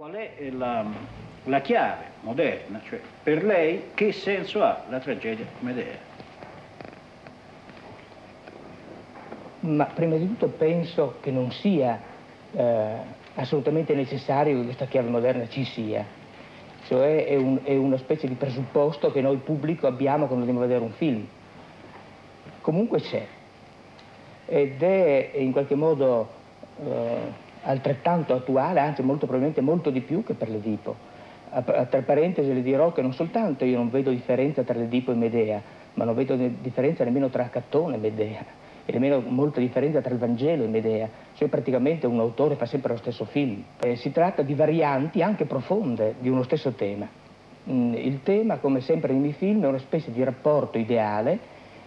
Qual è la chiave moderna? Cioè, per lei che senso ha la tragedia Medea? Ma prima di tutto penso che non sia assolutamente necessario che questa chiave moderna ci sia. Cioè è una specie di presupposto che noi pubblico abbiamo quando andiamo a vedere un film. Comunque c'è. Ed è in qualche modo altrettanto attuale, anzi molto probabilmente molto di più che per l'Edipo. Tra parentesi le dirò che non soltanto io non vedo differenza tra l'Edipo e Medea, ma non vedo differenza nemmeno tra Catone e Medea. E nemmeno molta differenza tra il Vangelo e Medea, cioè praticamente un autore fa sempre lo stesso film. Si tratta di varianti anche profonde di uno stesso tema. Il tema, come sempre nei miei film, è una specie di rapporto ideale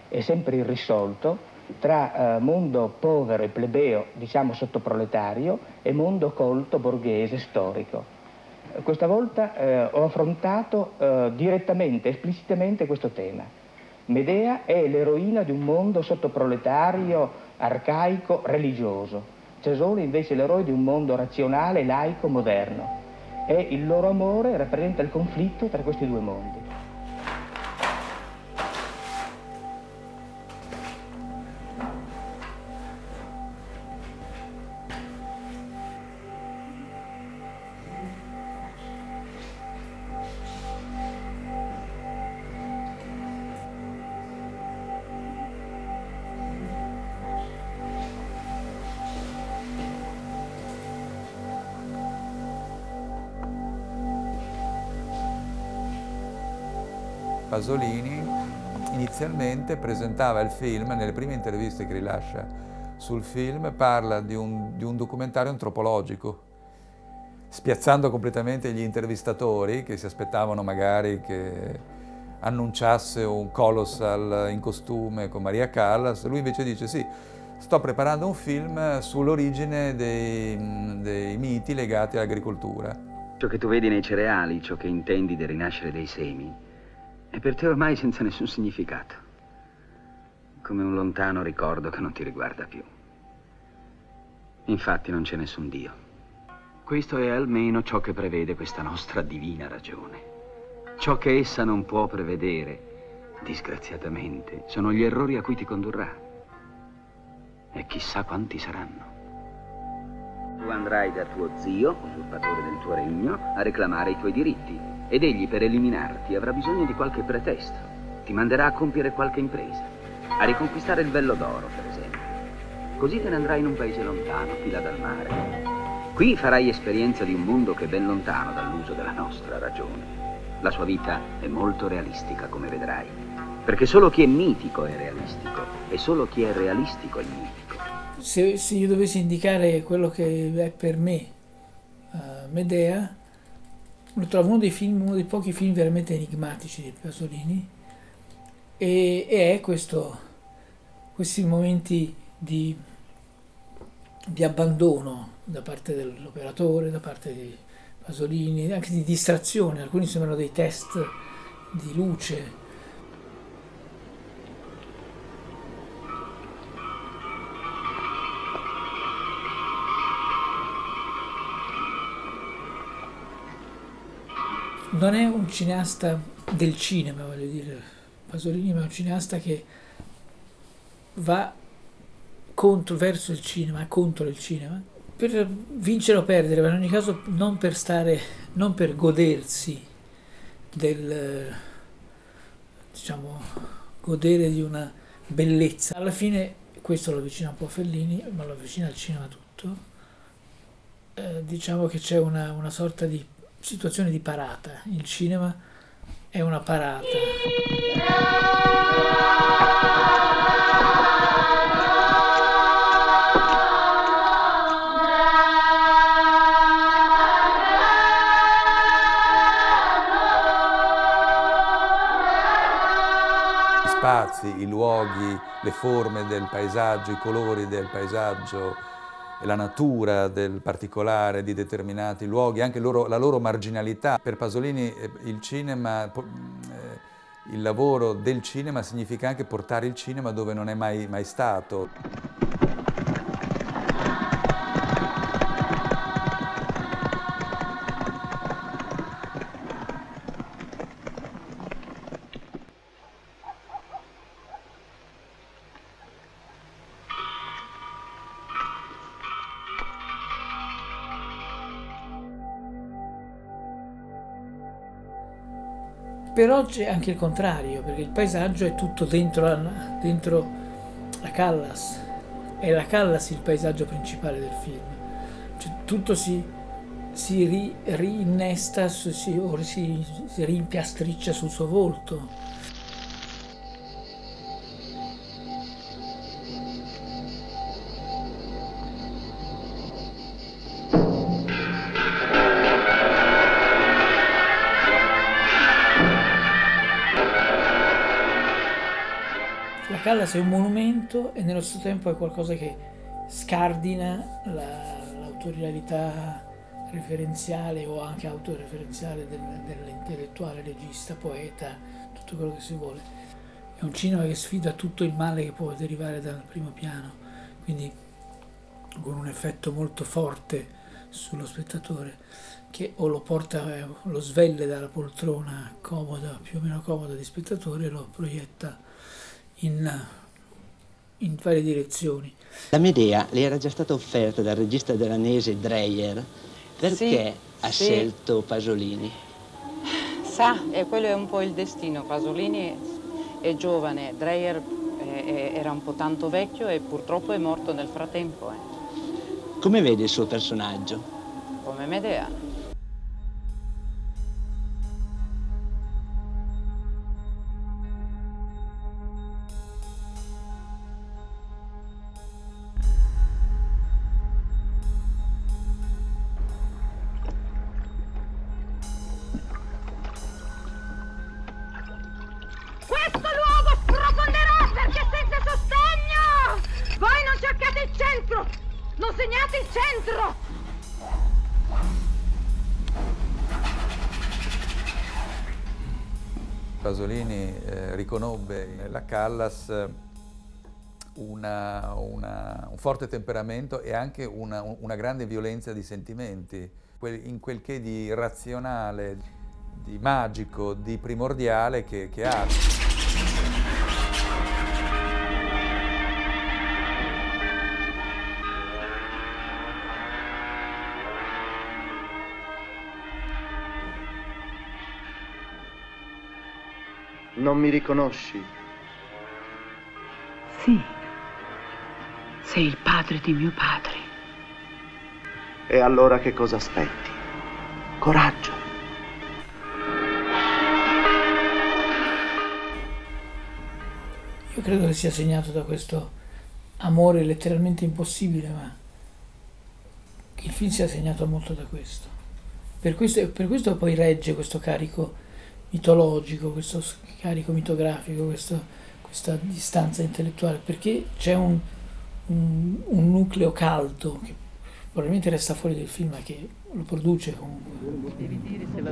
e sempre irrisolto tra mondo povero e plebeo, diciamo sottoproletario, e mondo colto, borghese, storico. Questa volta ho affrontato direttamente, esplicitamente questo tema. Medea è l'eroina di un mondo sottoproletario, arcaico, religioso. Giasone invece è l'eroe di un mondo razionale, laico, moderno. E il loro amore rappresenta il conflitto tra questi due mondi. Pasolini inizialmente presentava il film, nelle prime interviste che rilascia sul film parla di un documentario antropologico, spiazzando completamente gli intervistatori che si aspettavano magari che annunciasse un colossal in costume con Maria Callas. Lui invece dice sì, sto preparando un film sull'origine dei miti legati all'agricoltura. Ciò che tu vedi nei cereali, ciò che intendi del rinascere dei semi, è per te ormai senza nessun significato, come un lontano ricordo che non ti riguarda più. Infatti non c'è nessun Dio. Questo è almeno ciò che prevede questa nostra divina ragione. Ciò che essa non può prevedere, disgraziatamente, sono gli errori a cui ti condurrà. E chissà quanti saranno. Tu andrai da tuo zio, usurpatore del tuo regno, a reclamare i tuoi diritti. Ed egli, per eliminarti, avrà bisogno di qualche pretesto. Ti manderà a compiere qualche impresa, a riconquistare il vello d'oro, per esempio. Così te ne andrai in un paese lontano, di là dal mare. Qui farai esperienza di un mondo che è ben lontano dall'uso della nostra ragione. La sua vita è molto realistica, come vedrai, perché solo chi è mitico è realistico, e solo chi è realistico è mitico. Se io dovessi indicare quello che è per me Medea, lo trovo uno dei pochi film veramente enigmatici di Pasolini, e è questi momenti di abbandono da parte dell'operatore, da parte di Pasolini, anche di distrazione. Alcuni sembrano dei test di luce. Non è un cineasta del cinema, voglio dire, Pasolini, ma è un cineasta che va verso il cinema, contro il cinema, per vincere o perdere, ma in ogni caso non per godersi diciamo, godere di una bellezza. Alla fine questo lo avvicina un po' a Fellini, ma lo avvicina al cinema tutto. Diciamo che c'è una sorta di situazione di parata. Il cinema è una parata. Gli spazi, i luoghi, le forme del paesaggio, i colori del paesaggio, la natura del particolare di determinati luoghi, anche la loro marginalità. Per Pasolini il cinema, il lavoro del cinema significa anche portare il cinema dove non è mai stato. Però c'è anche il contrario, perché il paesaggio è tutto dentro la Callas, è la Callas il paesaggio principale del film, cioè, tutto si rinnesta o si rimpiastriccia sul suo volto. La Callas è un monumento e nello stesso tempo è qualcosa che scardina l'autorialità referenziale o anche autoreferenziale dell'intellettuale, regista, poeta, tutto quello che si vuole. È un cinema che sfida tutto il male che può derivare dal primo piano, quindi con un effetto molto forte sullo spettatore che o lo porta, lo svelle dalla poltrona comoda, più o meno comoda di spettatore, e lo proietta in varie direzioni. La Medea le era già stata offerta dal regista danese Dreyer, perché sì, ha scelto Pasolini? Sa, quello è un po' il destino. Pasolini è giovane, Dreyer era un po' tanto vecchio e purtroppo è morto nel frattempo. Come vede il suo personaggio? Come Medea. Pasolini riconobbe nella Callas un forte temperamento e anche una grande violenza di sentimenti, in quel che di razionale, di magico, di primordiale che ha. Non mi riconosci? Sì. Sei il padre di mio padre. E allora che cosa aspetti? Coraggio. Io credo che sia segnato da questo amore letteralmente impossibile, ma il film sia segnato molto da questo. Per questo poi regge questo carico mitologico, questo carico mitografico, questa distanza intellettuale, perché c'è un nucleo caldo che probabilmente resta fuori del film ma che lo produce comunque. Devi dire se va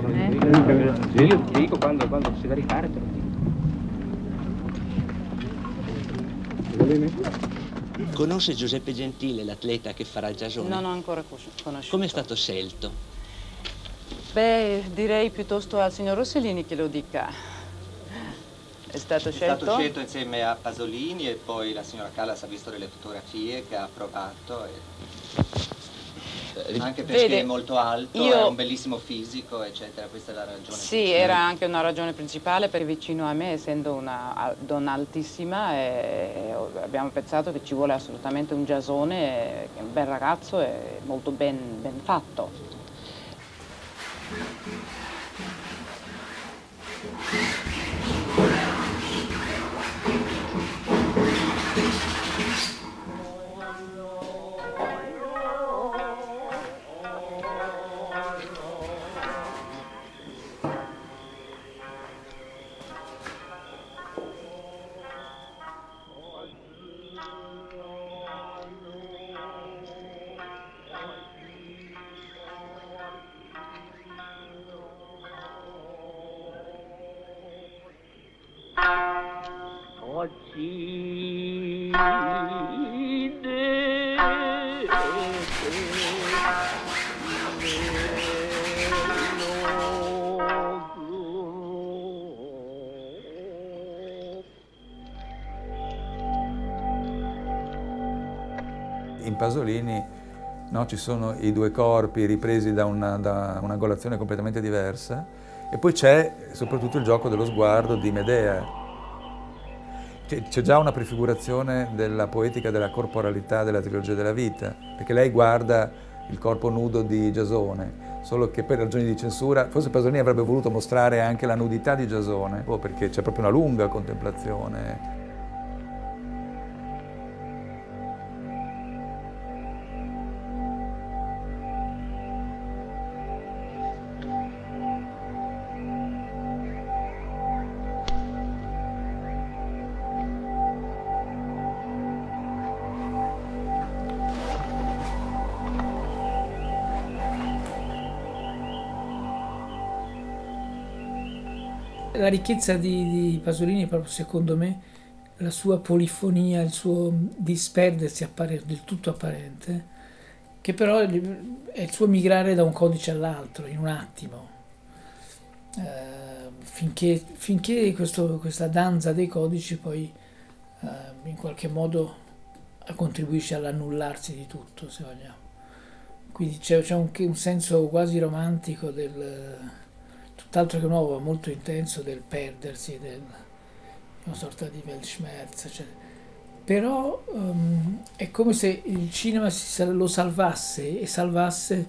bene. Io ti dico quando si va a rifare te lo dico. Conosce Giuseppe Gentile, l'atleta che farà Giasone? Non ho ancora conosciuto. Come è stato scelto? Beh, direi piuttosto al signor Rossellini che lo dica. È stato scelto insieme a Pasolini e poi la signora Callas ha visto delle fotografie che ha provato. E... anche perché è molto alto, ha un bellissimo fisico, eccetera. Questa è la ragione. Sì, principale. Era anche una ragione principale, perché vicino a me, essendo una donna altissima, abbiamo pensato che ci vuole assolutamente un Giasone, che è un bel ragazzo e molto ben fatto. In Pasolini, no, ci sono i due corpi ripresi da una angolazione completamente diversa E poi c'è soprattutto il gioco dello sguardo di Medea. C'è già una prefigurazione della poetica della corporalità della trilogia della vita, perché lei guarda il corpo nudo di Giasone, solo che per ragioni di censura, forse Pasolini avrebbe voluto mostrare anche la nudità di Giasone, perché c'è proprio una lunga contemplazione. La ricchezza di Pasolini è proprio, secondo me, la sua polifonia, il suo disperdersi del tutto apparente, che però è il suo migrare da un codice all'altro in un attimo, finché questa danza dei codici poi in qualche modo contribuisce all'annullarsi di tutto, se vogliamo. Quindi c'è un senso quasi romantico del... Tutt'altro che nuovo, molto intenso, del perdersi, una sorta di Weltschmerz, eccetera. Però è come se il cinema lo salvasse e salvasse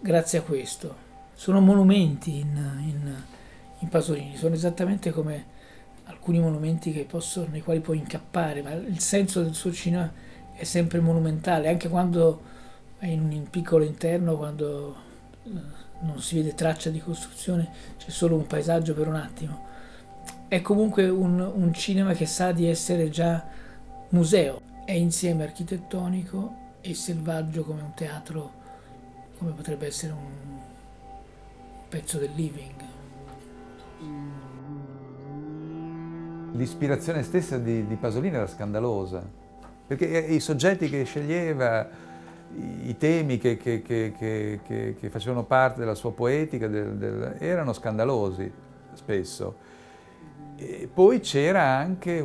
grazie a questo. Sono monumenti in Pasolini, sono esattamente come alcuni monumenti nei quali puoi incappare, ma il senso del suo cinema è sempre monumentale, anche quando è in un piccolo interno, quando... non si vede traccia di costruzione, c'è solo un paesaggio per un attimo. È comunque un cinema che sa di essere già museo. È insieme architettonico e selvaggio come un teatro, come potrebbe essere un pezzo del living. L'ispirazione stessa di Pasolini era scandalosa, perché i soggetti che sceglieva, i temi che facevano parte della sua poetica erano scandalosi spesso. E poi c'era anche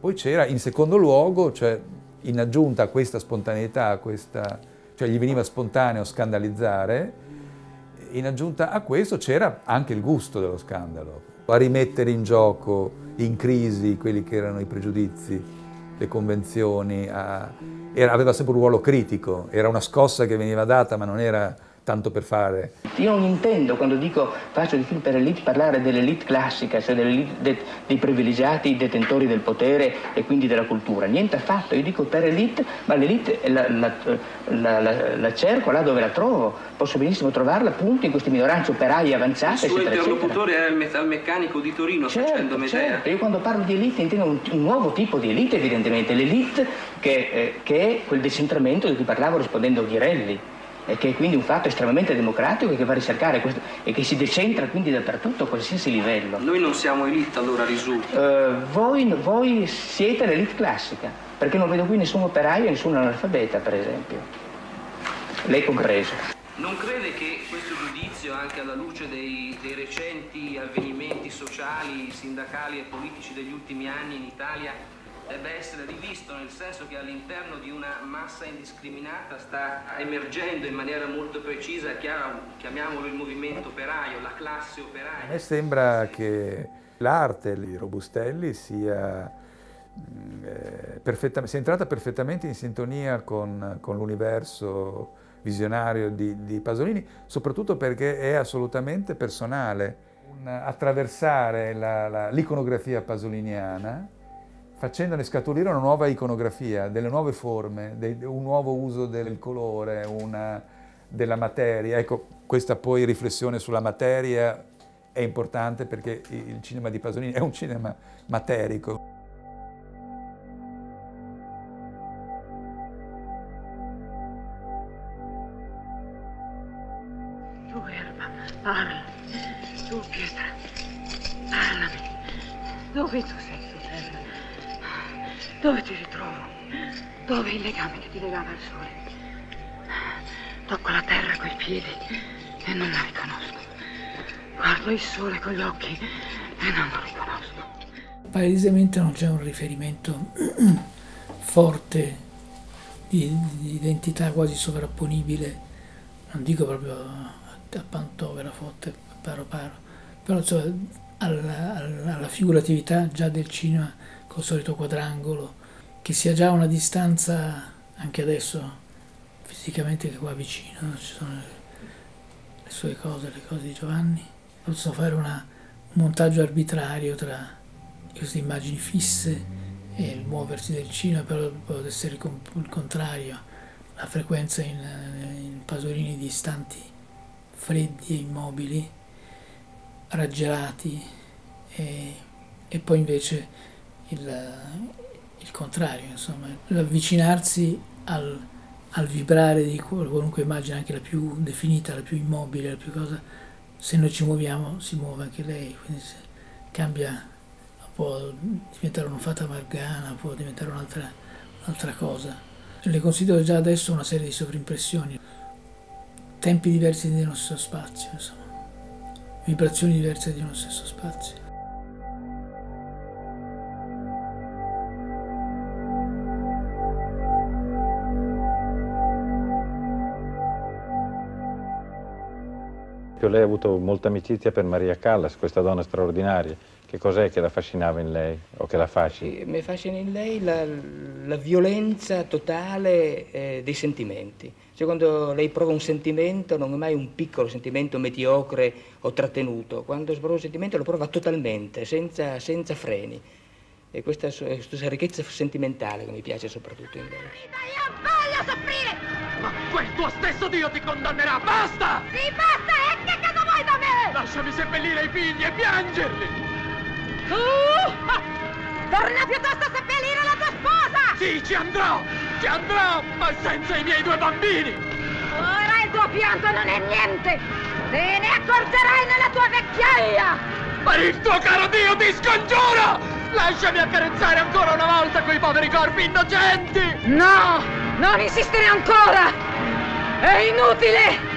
poi c'era in secondo luogo, cioè in aggiunta a questa spontaneità, cioè gli veniva spontaneo scandalizzare, in aggiunta a questo c'era anche il gusto dello scandalo, a rimettere in gioco, in crisi, quelli che erano i pregiudizi, le convenzioni, aveva sempre un ruolo critico, era una scossa che veniva data, ma non era tanto per fare. Io non intendo, quando dico faccio di film per elite, parlare dell'elite classica, cioè dei privilegiati detentori del potere e quindi della cultura, niente affatto. Io dico per elite, ma l'elite la cerco là dove la trovo, posso benissimo trovarla appunto in queste minoranze operaie avanzate. Il suo interlocutore era il metalmeccanico di Torino, facendo Medea. Certo. Io quando parlo di elite intendo un nuovo tipo di elite, evidentemente, l'elite che è quel decentramento di cui parlavo rispondendo a Ghirelli, e che è quindi un fatto estremamente democratico e che va a ricercare questo, e che si decentra quindi dappertutto a qualsiasi livello. Noi non siamo elite, allora risulta. Voi siete l'elite classica, perché non vedo qui nessun operaio e nessun analfabeta, per esempio. Lei compreso. Non crede che questo giudizio, anche alla luce dei recenti avvenimenti sociali, sindacali e politici degli ultimi anni in Italia, debba essere rivisto, nel senso che all'interno di una massa indiscriminata sta emergendo in maniera molto precisa, chiara, chiamiamolo il movimento operaio, la classe operaia. A me sembra che l'arte di Robustelli sia, sia entrata perfettamente in sintonia con l'universo visionario di Pasolini, soprattutto perché è assolutamente personale. Attraversare l'iconografia pasoliniana, facendone scaturire una nuova iconografia, delle nuove forme, un nuovo uso del colore, della materia. Ecco, questa poi riflessione sulla materia è importante, perché il cinema di Pasolini è un cinema materico. Tu, erba, parla. Tu, pietra, parlami. Dove tu sei? Dove ti ritrovo? Dove il legame che ti legava al sole? Tocco la terra coi piedi e non la riconosco. Guardo il sole con gli occhi e non lo riconosco. Palesemente non c'è un riferimento forte di identità quasi sovrapponibile, non dico proprio a Pantofera forte, paro, però insomma alla figuratività già del cinema col solito quadrangolo, che sia già una distanza anche adesso fisicamente che qua vicino, no? Ci sono le sue cose, le cose di Giovanni. Posso fare un montaggio arbitrario tra queste immagini fisse e il muoversi del cinema, però può essere il contrario, la frequenza in Pasolini di istanti freddi e immobili, raggelati, e poi invece il contrario, insomma, l'avvicinarsi al vibrare di qualunque immagine, anche la più definita, la più immobile, la più cosa, se noi ci muoviamo si muove anche lei, quindi se cambia, può diventare un'onfata margana, può diventare un'altra cosa. Le considero già adesso una serie di sovrimpressioni, tempi diversi nello stesso spazio, insomma, vibrazioni diverse nello stesso spazio. Lei ha avuto molta amicizia per Maria Callas, questa donna straordinaria. Che cos'è che la affascinava in lei o che la affascina? Mi affascina in lei la violenza totale dei sentimenti. Cioè, quando lei prova un sentimento, non è mai un piccolo sentimento mediocre o trattenuto. Quando prova un sentimento lo prova totalmente, senza freni. E questa ricchezza sentimentale che mi piace soprattutto in lei. Io voglio soffrire! Ma quel tuo stesso Dio ti condannerà! Basta! Sì, basta! E che cosa vuoi da me? Lasciami seppellire i figli e piangerli! Torna piuttosto a seppellire la tua sposa! Sì, ci andrò! Ma senza i miei due bambini! Ora il tuo pianto non è niente! Te ne accorgerai nella tua vecchiaia! Per il tuo caro Dio ti scongiuro! Lasciami accarezzare ancora una volta quei poveri corpi innocenti! No! Non insistere ancora! È inutile!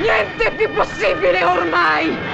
Niente è più possibile ormai!